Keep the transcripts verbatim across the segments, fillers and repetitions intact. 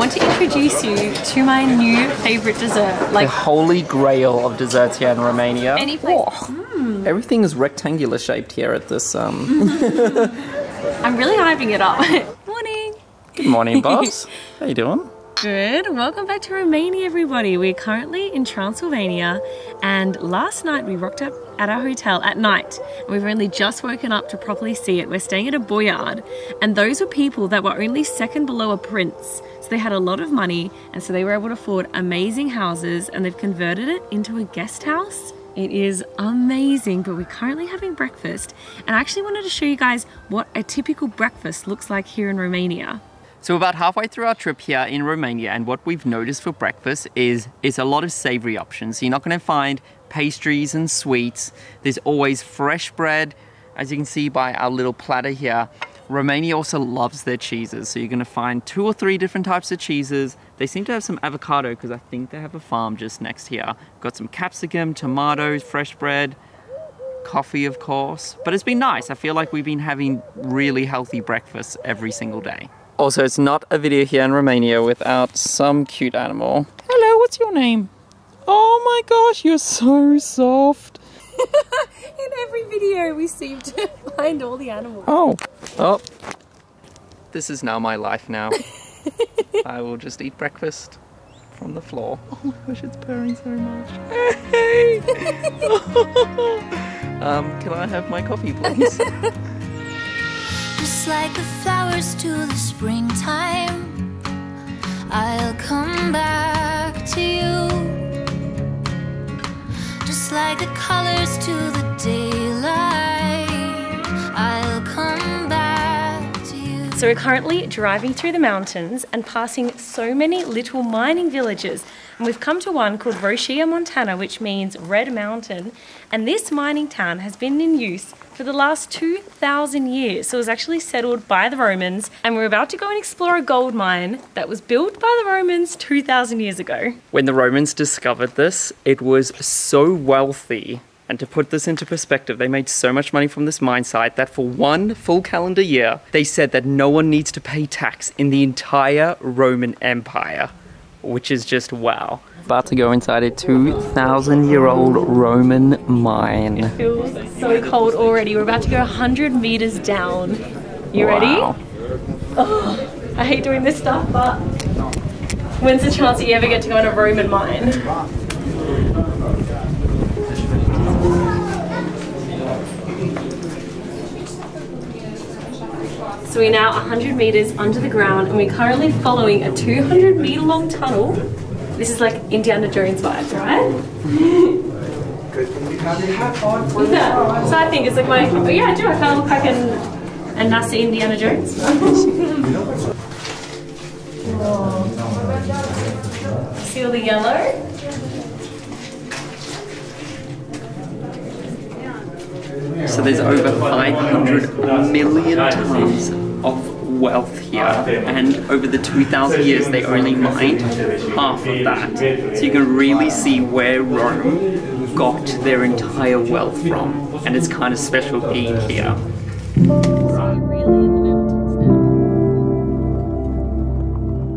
want to introduce you to my new favorite dessert. Like the holy grail of desserts here in Romania. Any place. Oh, mm. Everything is rectangular shaped here at this. Um. I'm really hyping it up. Morning. Good morning, Bobs. How you doing? Good. Welcome back to Romania, everybody. We're currently in Transylvania, and last night we rocked up at our hotel at night. We've only just woken up to properly see it. We're staying at a boyard, and those were people that were only second below a prince. So they had a lot of money, and so they were able to afford amazing houses, and they've converted it into a guest house. It is amazing, but we're currently having breakfast, and I actually wanted to show you guys what a typical breakfast looks like here in Romania. So about halfway through our trip here in Romania, and what we've noticed for breakfast is it's a lot of savory options. You're not going to find pastries and sweets. There's always fresh bread, as you can see by our little platter here. Romania also loves their cheeses, so you're going to find two or three different types of cheeses. They seem to have some avocado because I think they have a farm just next here. Got some capsicum, tomatoes, fresh bread, coffee of course. But it's been nice. I feel like we've been having really healthy breakfasts every single day. Also, it's not a video here in Romania without some cute animal. Hello, what's your name? Oh my gosh, you're so soft. In every video we seem to find all the animals. Oh, oh. This is now my life now. I will just eat breakfast from the floor. Oh my gosh, it's purring so much. Hey! um, can I have my coffee, please? Just like the flowers to the springtime, I'll come back to you. Just like the colors to the daylight, I'll come back to you. So we're currently driving through the mountains and passing so many little mining villages. And we've come to one called Rosia Montana, which means Red Mountain. And this mining town has been in use for the last two thousand years. So it was actually settled by the Romans. And we're about to go and explore a gold mine that was built by the Romans two thousand years ago. When the Romans discovered this, it was so wealthy. And to put this into perspective, they made so much money from this mine site that for one full calendar year, they said that no one needs to pay tax in the entire Roman Empire. Which is just wow. About to go inside a two thousand year old Roman mine. It feels so cold already. We're about to go one hundred meters down. You wow. ready? Oh, I hate doing this stuff, but when's the chance that you ever get to go in a Roman mine? So we're now one hundred meters under the ground, and we're currently following a two hundred meter long tunnel. This is like Indiana Jones vibes, right? Good. Yeah. So I think it's like my, oh yeah, I do. I kind of look like an, a NASA Indiana Jones. See all the yellow? So there's over five hundred million tons of wealth here, and over the two thousand years they only mined half of that. So you can really see where Rome got their entire wealth from, and it's kind of special being here.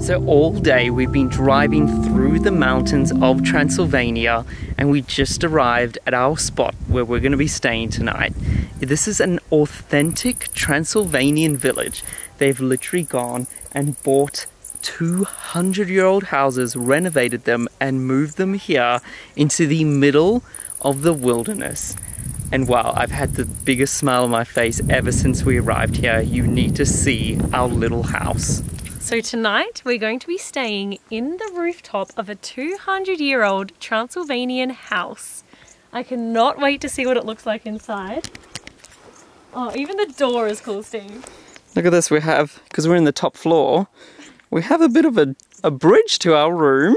So all day we've been driving through the mountains of Transylvania, and we just arrived at our spot where we're going to be staying tonight. This is an authentic Transylvanian village. They've literally gone and bought two hundred year old houses, renovated them and moved them here into the middle of the wilderness. And wow, I've had the biggest smile on my face ever since we arrived here. You need to see our little house. So tonight we're going to be staying in the rooftop of a two hundred year old Transylvanian house. I cannot wait to see what it looks like inside. Oh, even the door is cool, Steve. Look at this, we have, because we're in the top floor, we have a bit of a, a bridge to our room.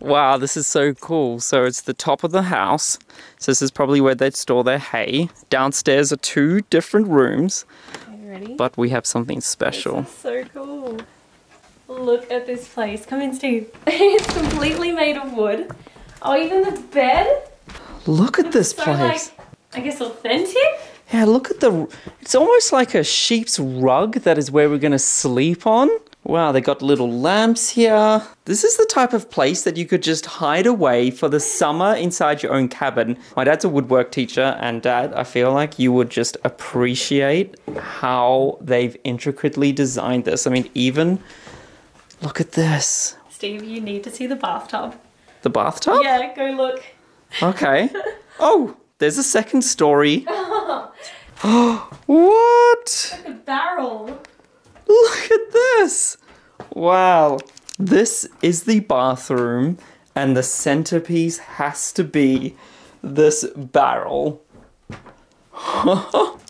Wow, this is so cool. So it's the top of the house. So this is probably where they'd store their hay. Downstairs are two different rooms. Ready? But we have something special. This is so cool. Look at this place. Come in, Steve. It's completely made of wood. Oh, even the bed. Look at this so place. Like, I guess authentic? Yeah, look at the... It's almost like a sheep's rug that is where we're going to sleep on. Wow, they got little lamps here. This is the type of place that you could just hide away for the summer inside your own cabin. My dad's a woodwork teacher, and Dad, I feel like you would just appreciate how they've intricately designed this. I mean, even look at this. Steve, you need to see the bathtub. The bathtub? Yeah, go look. Okay. Oh, there's a second story. What? Like a barrel. Look at this! Wow. This is the bathroom, and the centerpiece has to be this barrel. There's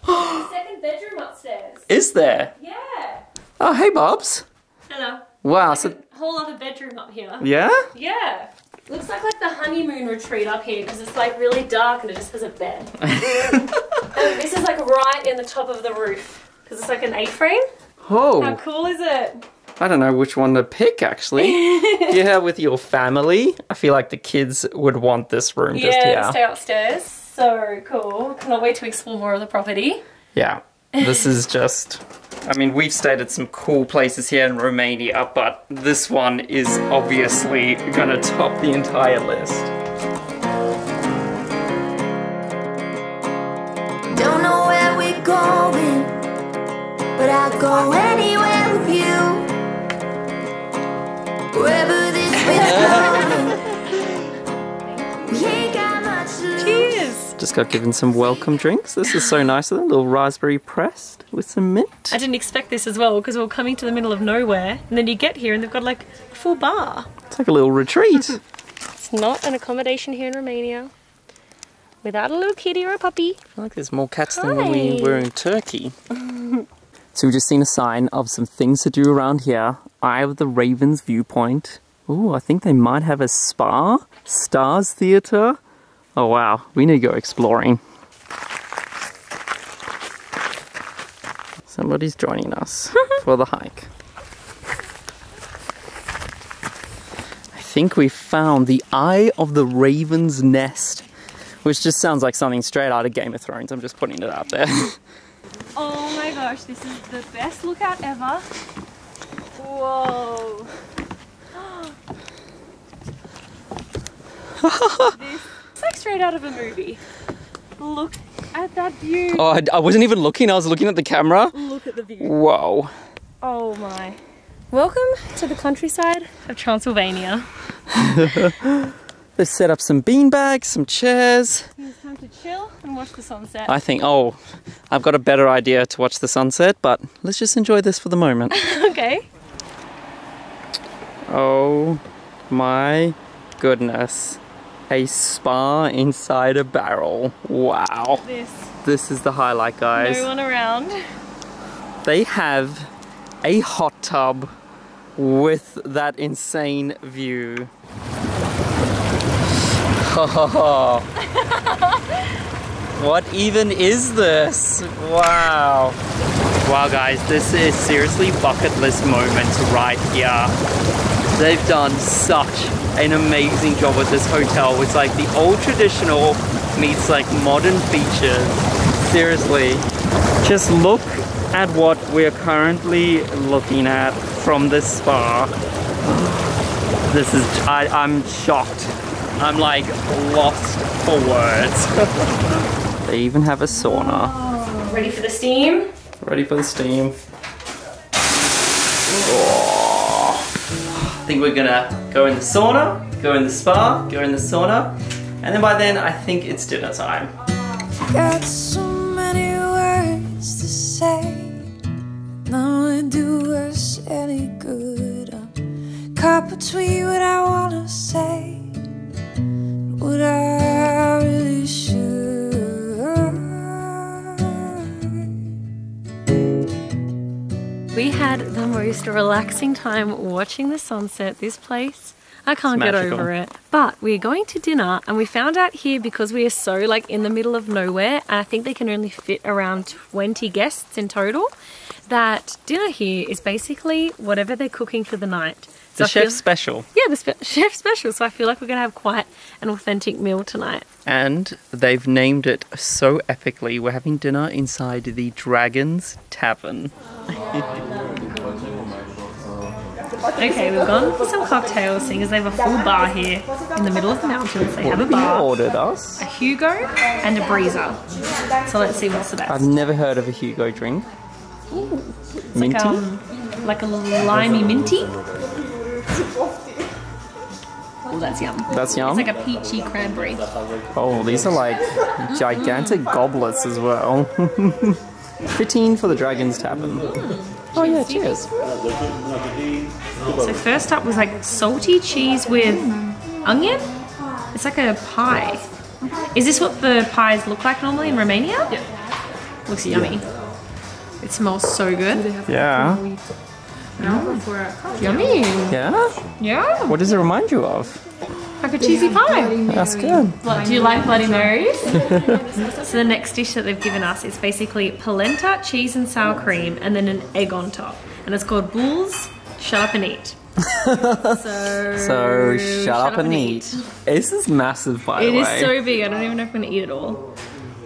a second bedroom upstairs. Is there? Yeah. Oh, hey, Bobs. Hello. Wow. There's so like a whole other bedroom up here. Yeah? Yeah. Looks like like the honeymoon retreat up here, because it's like really dark and it just has a bed. This is like right in the top of the roof, because it's like an A-frame. Oh. How cool is it? I don't know which one to pick, actually. Yeah, with your family. I feel like the kids would want this room yeah, just here. Yeah, stay upstairs. So cool. Cannot wait to explore more of the property. Yeah, this is just... I mean, we've stayed at some cool places here in Romania, but this one is obviously gonna top the entire list. Don't know where we're going, but I'll go anywhere with you. Wherever this is, we ain't got much to lose. Cheers! Just got given some welcome drinks. This is so nice of them. Little raspberry pressed with some mint. I didn't expect this as well, because we were coming to the middle of nowhere, and then you get here and they've got like a full bar. It's like a little retreat. It's not an accommodation here in Romania without a little kitty or a puppy. I feel like there's more cats Hi. than we were in Turkey. So we've just seen a sign of some things to do around here. Eye of the Raven's Viewpoint. Ooh, I think they might have a spa. Stars Theatre. Oh wow, we need to go exploring. Somebody's joining us for the hike. I think we found the Eye of the Raven's Nest, which just sounds like something straight out of Game of Thrones. I'm just putting it out there. Oh my gosh, this is the best lookout ever. Whoa. This is like straight out of a movie. Look at that view. Oh, I, I wasn't even looking, I was looking at the camera. Look at the view. Whoa. Oh my. Welcome to the countryside of Transylvania. They've set up some bean bags, some chairs. It's time to chill and watch the sunset. I think, oh, I've got a better idea to watch the sunset, but let's just enjoy this for the moment. Okay. Oh my goodness. A spa inside a barrel. Wow. This. This is the highlight, guys. No one around. They have a hot tub with that insane view. What even is this? Wow. Wow guys, this is seriously bucket list moments right here. They've done such an amazing job with this hotel. It's like the old traditional meets like modern features. Seriously. Just look at what we're currently looking at from this spa. This is, I, I'm shocked. I'm like lost for words. They even have a sauna. Oh, ready for the steam? Ready for the steam. Oh. I think we're gonna go in the sauna, go in the spa, go in the sauna, and then by then I think it's dinner time. Got so many words to say, now I do us any good. I'm caught between what I wanna say. What I really should. We had the most relaxing time watching the sunset. This place, I can't get over it. But we're going to dinner, and we found out here because we are so like in the middle of nowhere, and I think they can only fit around twenty guests in total, that dinner here is basically whatever they're cooking for the night. So the chef's special. Yeah, the spe chef special. So I feel like we're going to have quite an authentic meal tonight. And they've named it so epically. We're having dinner inside the Dragon's Tavern. Oh, Okay, we've gone for some cocktails, seeing as they have a full bar here in the middle of the mountains. They have a bar, ordered us? A Hugo and a breezer. So let's see what's the best. I've never heard of a Hugo drink. Ooh, minty? Like, um, like a limey minty. Oh, that's yum. That's yum? It's like a peachy cranberry. Oh, these are like gigantic mm-hmm. goblets as well. fifteen for the Dragon's Tavern. Oh yeah, cheers. So first up was like salty cheese with onion. It's like a pie. Is this what the pies look like normally in Romania? Yeah. Looks yummy. Yeah. It smells so good. Yeah. Mm. Yummy. Yeah? Yeah. What does it remind you of? Like a cheesy pie. That's good. Do you like Bloody Marys? So the next dish that they've given us is basically polenta, cheese and sour cream, and then an egg on top. And it's called Bulls, Shut Up and Eat. so, so shut, shut up, up and eat. eat. This is massive, by the way. It is so big, I don't even know if I'm going to eat it all.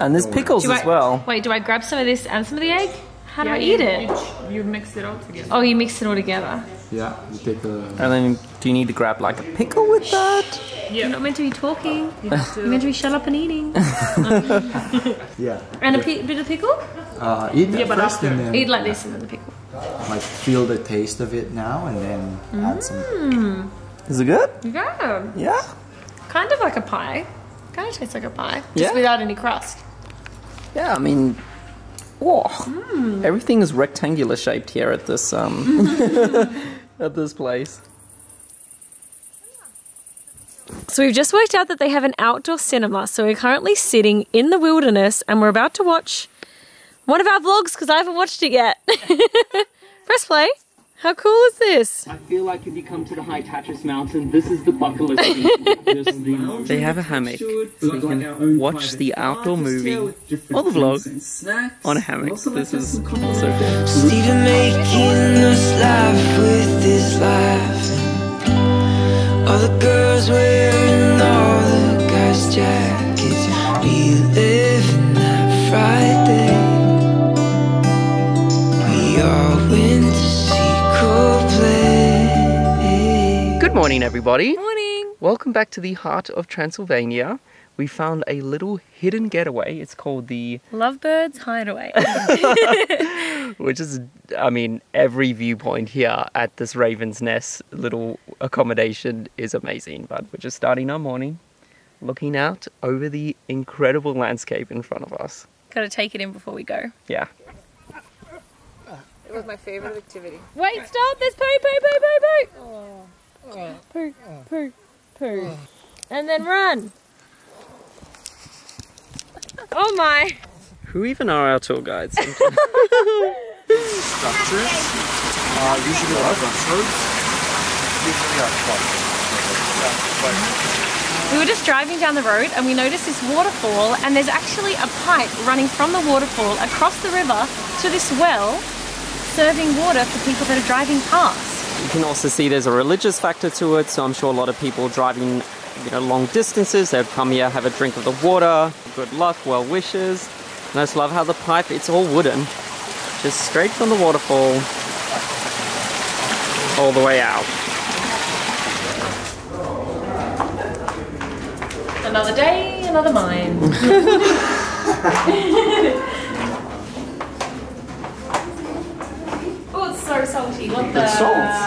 And there's pickles I, as well. Wait, do I grab some of this and some of the egg? How yeah, do I eat it? You, you mix it all together. Oh, you mix it all together. Yeah, you take the... And then do you need to grab like a pickle with that? Yeah. You're not meant to be talking. You have to... You're meant to be shut up and eating. yeah. And yeah. a bit of pickle? Uh, eat yeah, but after. Then, eat like this and then the pickle. Like feel the taste of it now and then mm. add some. Is it good? Yeah. Yeah? Kind of like a pie. Kind of tastes like a pie. Yeah. Just without any crust. Yeah, I mean... Whoa. Mm. Everything is rectangular shaped here at this um at this place. So we've just worked out that they have an outdoor cinema, so we're currently sitting in the wilderness and we're about to watch one of our vlogs because I haven't watched it yet. Press play. How cool is this? I feel like if you come to the high Tatras mountain, this is the bucket list. the they have a hammock, so we can watch the outdoor movie or the vlog on a hammock. This is so cool. Stephen making us laugh with his laughs. All the girls wearing all the guys' jackets. We live in that Friday. We all win to see. Good morning, everybody. Morning. Welcome back to the heart of Transylvania. We found a little hidden getaway. It's called the Lovebirds Hideaway. Which is, I mean, every viewpoint here at this Raven's Nest little accommodation is amazing. But we're just starting our morning, looking out over the incredible landscape in front of us. Gotta take it in before we go. Yeah. It was my favorite activity. Wait, stop! There's poo, poo, poo, poo, poo! Oh. Poo, poo, poo, poo. And then run! Oh my! Who even are our tour guides? Structures are usually our grassroots. Usually our clubs. We were just driving down the road and we noticed this waterfall, and there's actually a pipe running from the waterfall across the river to this well, serving water for people that are driving past. You can also see there's a religious factor to it, so I'm sure a lot of people driving, you know, long distances, they'd come here, have a drink of the water, good luck, well wishes. And I just love how the pipe, it's all wooden, just straight from the waterfall all the way out. Another day, another mine. Oh, it's so salty. What the... It's salt.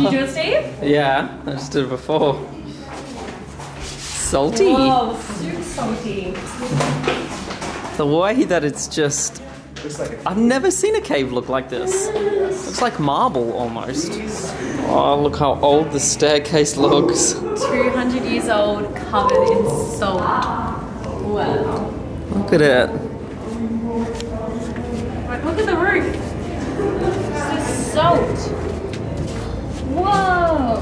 Did you do it, Steve? Yeah, I just did it before. Salty. Oh, super salty. The way that it's just... I've never seen a cave look like this. Looks like marble almost. Oh, look how old the staircase looks. two hundred years old, covered in salt. Wow. Look at it. Look at the roof. It's just salt. Whoa!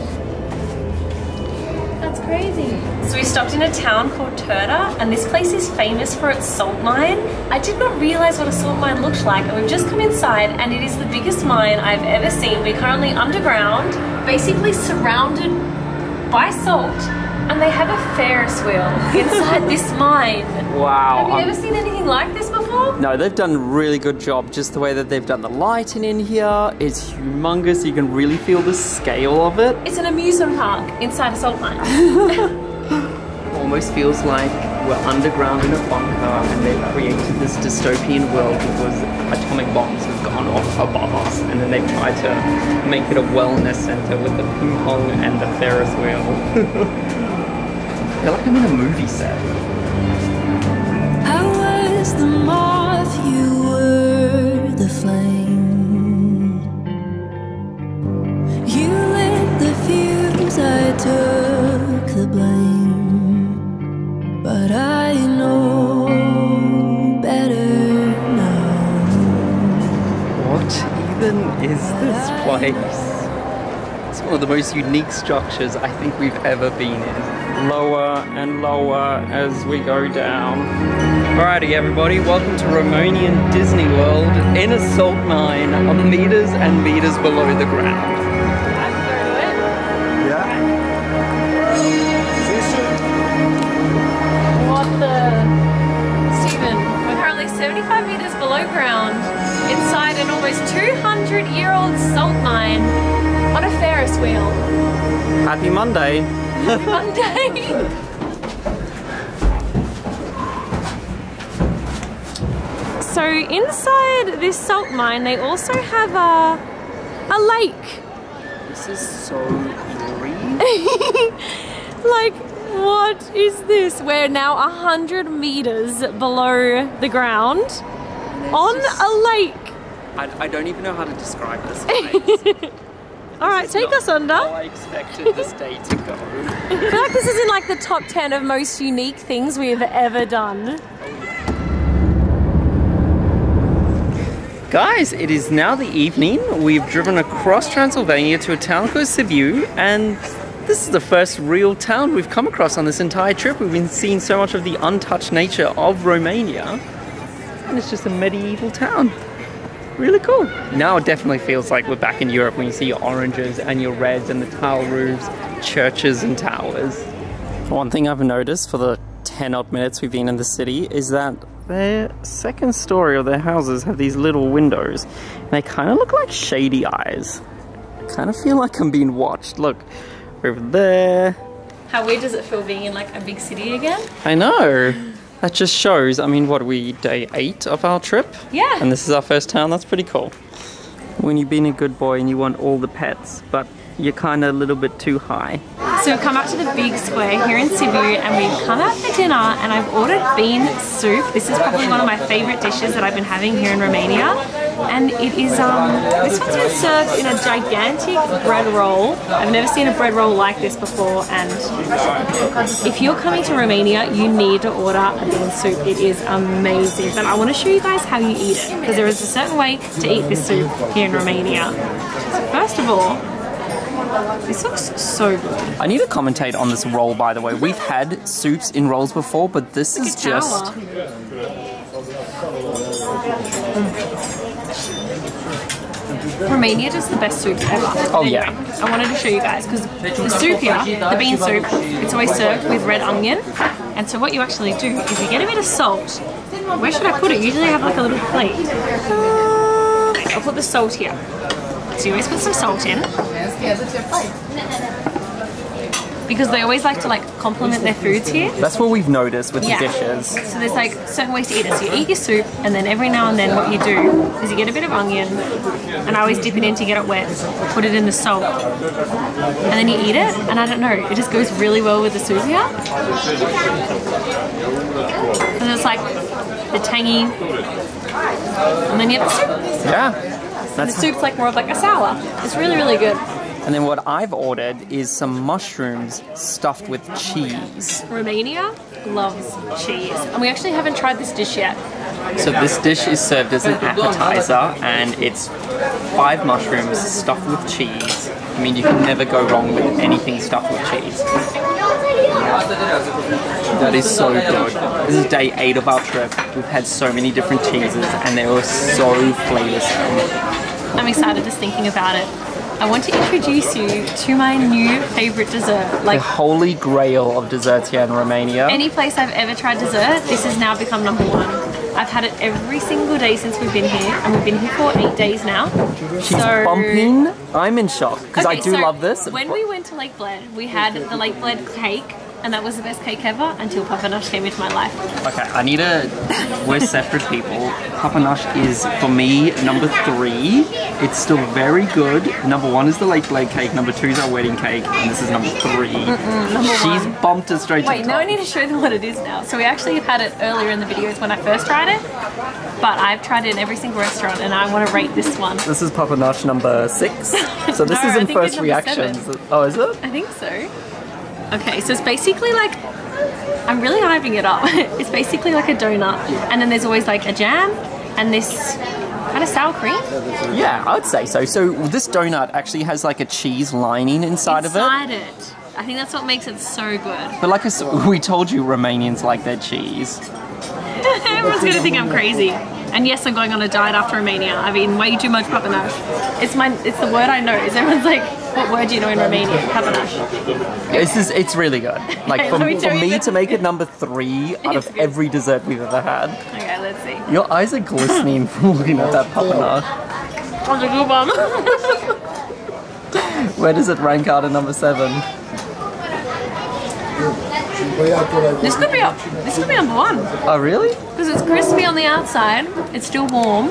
That's crazy. So we stopped in a town called Turda, and this place is famous for its salt mine. I did not realise what a salt mine looked like, and we've just come inside and it is the biggest mine I've ever seen. We're currently underground, basically surrounded by salt, and they have a Ferris wheel inside this mine. Wow. Have you I'm... ever seen anything like this before? job? No, they've done a really good job. Just the way that they've done the lighting in here, it's humongous. You can really feel the scale of it. It's an amusement park inside a salt mine. Almost feels like we're underground in a bunker and they've created this dystopian world because atomic bombs have gone off above us, and then they've tried to make it a wellness center with the ping pong and the Ferris wheel. I feel like I'm in a movie set. I was the moth, you were the flame. You lit the fuse, I took the blame. But I know better now. What even is this place? It's one of the most unique structures I think we've ever been in. Lower and lower as we go down. Alrighty everybody, welcome to Romanian Disney World in a salt mine, on meters and meters below the ground. seventy-five meters below ground, inside an almost two hundred year old salt mine, on a Ferris wheel. Happy Monday! Happy Monday! So inside this salt mine they also have a, a lake. This is so eerie. Like, what is this? We're now a hundred meters below the ground on just a lake. I, I don't even know how to describe this place. All right, take us under. How I expected this day to go. I feel like this is in like the top ten of most unique things we have ever done. Guys, it is now the evening. We've driven across Transylvania to a town called Sibiu, and this is the first real town we've come across on this entire trip. We've been seeing so much of the untouched nature of Romania, and it's just a medieval town. Really cool. Now it definitely feels like we're back in Europe when you see your oranges and your reds and the tile roofs, churches and towers. One thing I've noticed for the ten odd minutes we've been in the city is that their second story of their houses have these little windows, and they kind of look like shady eyes. I kind of feel like I'm being watched. Look. Over there. How weird does it feel being in like a big city again? I know. That just shows. I mean, what are we, day eight of our trip? Yeah. And this is our first town. That's pretty cool. When you've been a good boy and you want all the pets, but you're kind of a little bit too high. So we've come up to the big square here in Sibiu, and we've come out for dinner, and I've ordered bean soup. This is probably one of my favorite dishes that I've been having here in Romania. And it is, um, this one's been served in a gigantic bread roll. I've never seen a bread roll like this before, and if you're coming to Romania, you need to order a bean soup. It is amazing. And I want to show you guys how you eat it, because there is a certain way to eat this soup here in Romania. So first of all, this looks so good. I need to commentate on this roll, by the way. We've had soups in rolls before, but this is just... Mm. Romania does the best soups ever. Oh anyway, yeah. I wanted to show you guys, because the soup here, the bean soup, it's always served with red onion. And so what you actually do is you get a bit of salt. Where should I put it? Usually I have like a little plate. Uh, I'll put the salt here. So you always put some salt in, because they always like to like compliment their foods here. That's what we've noticed with yeah. the dishes. So there's like certain ways to eat it. So you eat your soup, and then every now and then what you do is you get a bit of onion, and I always dip it in to get it wet, put it in the salt, and then you eat it, and I don't know, it just goes really well with the soup here. And it's like the tangy, and then you have the soup. Yeah. And the soup's like more of like a sour. It's really, really good. And then what I've ordered is some mushrooms stuffed with cheese. Romania loves cheese. And we actually haven't tried this dish yet. So this dish is served as an appetizer, and it's five mushrooms stuffed with cheese. I mean, you can never go wrong with anything stuffed with cheese. That is so good. This is day eight of our trip. We've had so many different cheeses, and they were so flavoursome. I'm excited just thinking about it. I want to introduce you to my new favourite dessert. Like the holy grail of desserts here in Romania. Any place I've ever tried dessert, this has now become number one. I've had it every single day since we've been here, and we've been here for eight days now. She's so... bumping. I'm in shock because okay, I do so love this. When we went to Lake Bled, we had the Lake Bled cake, and that was the best cake ever until Papanasi came into my life. Okay, I need a... We're separate people. Papanasi is, for me, number three. It's still very good. Number one is the Lake Bled cake. Number two is our wedding cake. And this is number three. Mm-mm, number She's one. bumped it straight Wait, to the top. Wait, now I need to show them what it is now. So we actually have had it earlier in the videos when I first tried it. But I've tried it in every single restaurant, and I want to rate this one. This is Papanasi number six. So this no, isn't first reactions. Seven. Oh, is it? I think so. Okay, so it's basically like, I'm really hyping it up. It's basically like a donut, and then there's always like a jam and this kind of sour cream. Yeah, I would say so. So this donut actually has like a cheese lining inside, inside of it. Inside it. I think that's what makes it so good. But like I, we told you, Romanians like their cheese. Everyone's gonna think I'm crazy. And yes, I'm going on a diet after Romania. I've eaten way too much papanash. It's my, it's the word I know. Is everyone's like, what word do you know in Romanian? Papanash. This is, it's really good. Like okay, for, me for me to make it number three out of every dessert we've ever had. Okay, let's see. Your eyes are glistening from looking at that papanash. Where does it rank out at number seven? This could be up. This could be number one. Oh really? Because it's crispy on the outside. It's still warm.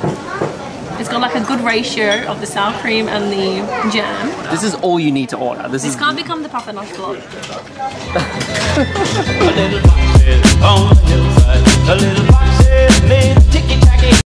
It's got like a good ratio of the sour cream and the jam. This is all you need to order. This, this is can't become the Papanasi vlog. A little box on the hillside. A little box